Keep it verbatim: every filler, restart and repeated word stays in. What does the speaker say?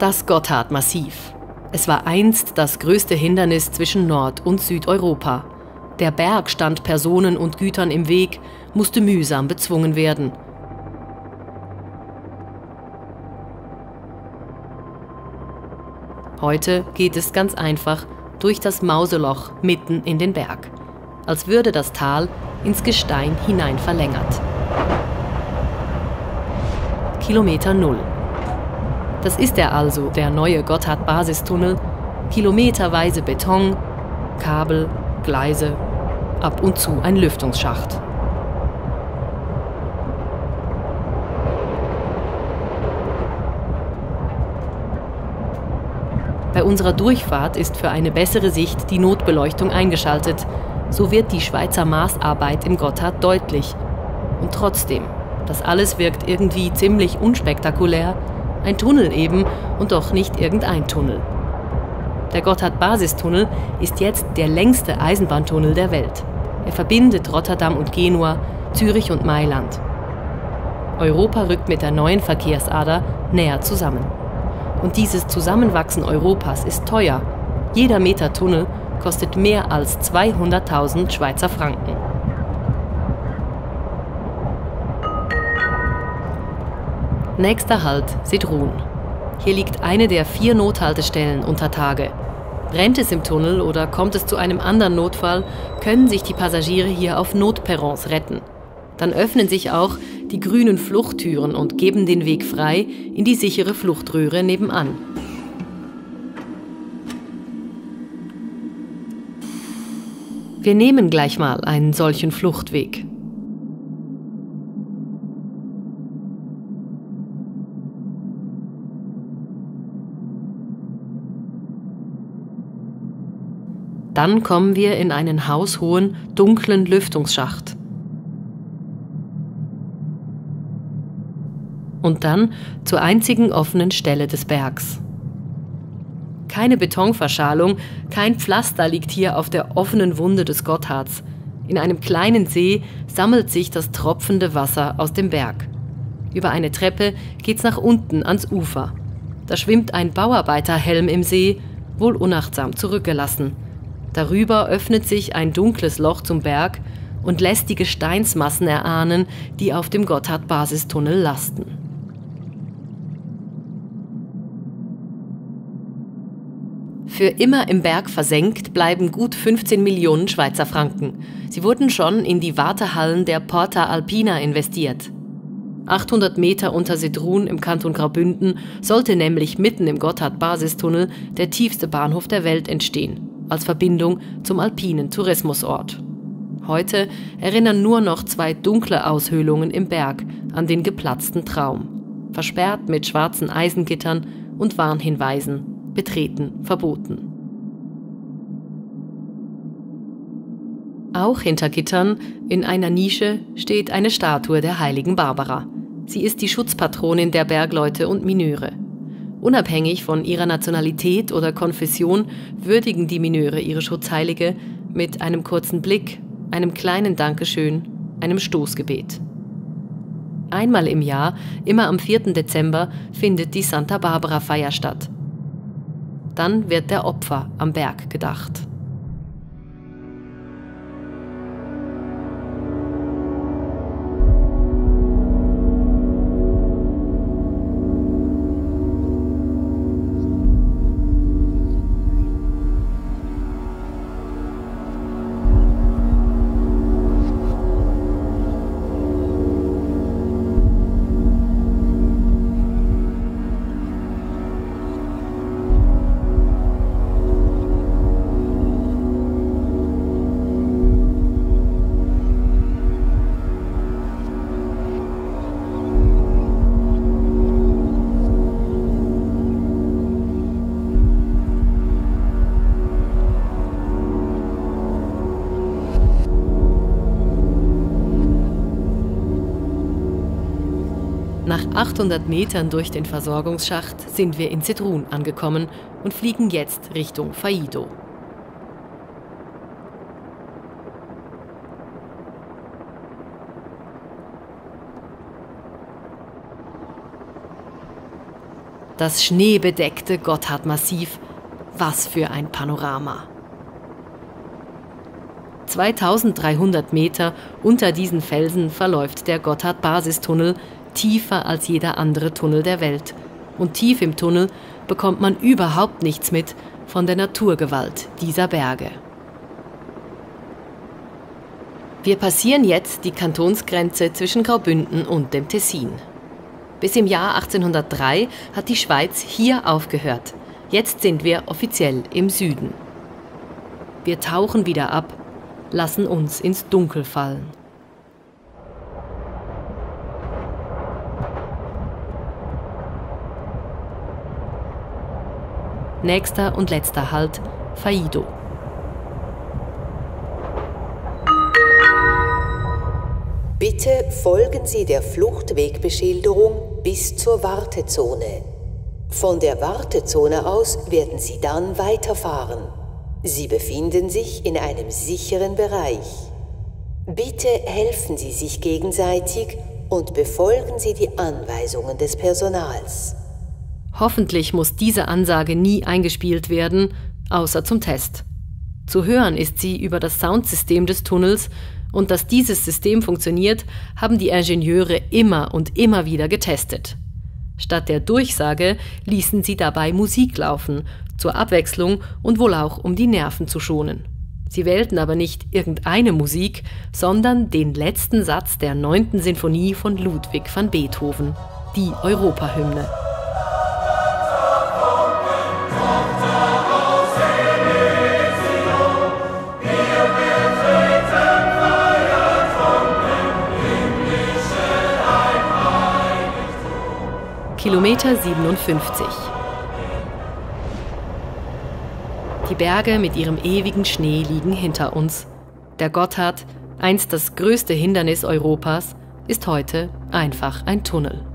Das Gotthard-Massiv. Es war einst das größte Hindernis zwischen Nord- und Südeuropa. Der Berg stand Personen und Gütern im Weg, musste mühsam bezwungen werden. Heute geht es ganz einfach durch das Mauseloch mitten in den Berg, als würde das Tal ins Gestein hinein verlängert. Kilometer Null. Das ist er also, der neue Gotthard-Basistunnel. Kilometerweise Beton, Kabel, Gleise, ab und zu ein Lüftungsschacht. Bei unserer Durchfahrt ist für eine bessere Sicht die Notbeleuchtung eingeschaltet. So wird die Schweizer Maßarbeit im Gotthard deutlich. Und trotzdem, das alles wirkt irgendwie ziemlich unspektakulär. Ein Tunnel eben, und doch nicht irgendein Tunnel. Der Gotthard-Basistunnel ist jetzt der längste Eisenbahntunnel der Welt. Er verbindet Rotterdam und Genua, Zürich und Mailand. Europa rückt mit der neuen Verkehrsader näher zusammen. Und dieses Zusammenwachsen Europas ist teuer. Jeder Meter Tunnel kostet mehr als zweihunderttausend Schweizer Franken. Nächster Halt, Sedrun. Hier liegt eine der vier Nothaltestellen unter Tage. Brennt es im Tunnel oder kommt es zu einem anderen Notfall, können sich die Passagiere hier auf Notperrons retten. Dann öffnen sich auch die grünen Fluchttüren und geben den Weg frei in die sichere Fluchtröhre nebenan. Wir nehmen gleich mal einen solchen Fluchtweg. Dann kommen wir in einen haushohen, dunklen Lüftungsschacht. Und dann zur einzigen offenen Stelle des Bergs. Keine Betonverschalung, kein Pflaster liegt hier auf der offenen Wunde des Gotthards. In einem kleinen See sammelt sich das tropfende Wasser aus dem Berg. Über eine Treppe geht's nach unten ans Ufer. Da schwimmt ein Bauarbeiterhelm im See, wohl unachtsam zurückgelassen. Darüber öffnet sich ein dunkles Loch zum Berg und lässt die Gesteinsmassen erahnen, die auf dem Gotthard-Basistunnel lasten. Für immer im Berg versenkt bleiben gut fünfzehn Millionen Schweizer Franken. Sie wurden schon in die Wartehallen der Porta Alpina investiert. achthundert Meter unter Sedrun im Kanton Graubünden sollte nämlich mitten im Gotthard-Basistunnel der tiefste Bahnhof der Welt entstehen, als Verbindung zum alpinen Tourismusort. Heute erinnern nur noch zwei dunkle Aushöhlungen im Berg an den geplatzten Traum. Versperrt mit schwarzen Eisengittern und Warnhinweisen. Betreten verboten. Auch hinter Gittern, in einer Nische, steht eine Statue der heiligen Barbara. Sie ist die Schutzpatronin der Bergleute und Mineure. Unabhängig von ihrer Nationalität oder Konfession würdigen die Mineure ihre Schutzheilige mit einem kurzen Blick, einem kleinen Dankeschön, einem Stoßgebet. Einmal im Jahr, immer am vierten Dezember, findet die Santa Barbara-Feier statt. Dann wird der Opfer am Berg gedacht. Nach achthundert Metern durch den Versorgungsschacht sind wir in Sedrun angekommen und fliegen jetzt Richtung Faido. Das schneebedeckte Gotthard-Massiv. Was für ein Panorama! zweitausenddreihundert Meter unter diesen Felsen verläuft der Gotthard-Basistunnel, tiefer als jeder andere Tunnel der Welt. Und tief im Tunnel bekommt man überhaupt nichts mit von der Naturgewalt dieser Berge. Wir passieren jetzt die Kantonsgrenze zwischen Graubünden und dem Tessin. Bis im Jahr achtzehnhundertdrei hat die Schweiz hier aufgehört. Jetzt sind wir offiziell im Süden. Wir tauchen wieder ab, lassen uns ins Dunkel fallen. Nächster und letzter Halt, Faido. Bitte folgen Sie der Fluchtwegbeschilderung bis zur Wartezone. Von der Wartezone aus werden Sie dann weiterfahren. Sie befinden sich in einem sicheren Bereich. Bitte helfen Sie sich gegenseitig und befolgen Sie die Anweisungen des Personals. Hoffentlich muss diese Ansage nie eingespielt werden, außer zum Test. Zu hören ist sie über das Soundsystem des Tunnels, und dass dieses System funktioniert, haben die Ingenieure immer und immer wieder getestet. Statt der Durchsage ließen sie dabei Musik laufen, zur Abwechslung und wohl auch, um die Nerven zu schonen. Sie wählten aber nicht irgendeine Musik, sondern den letzten Satz der neunten Sinfonie von Ludwig van Beethoven, die Europahymne. Kilometer siebenundfünfzig. Die Berge mit ihrem ewigen Schnee liegen hinter uns. Der Gotthard, einst das größte Hindernis Europas, ist heute einfach ein Tunnel.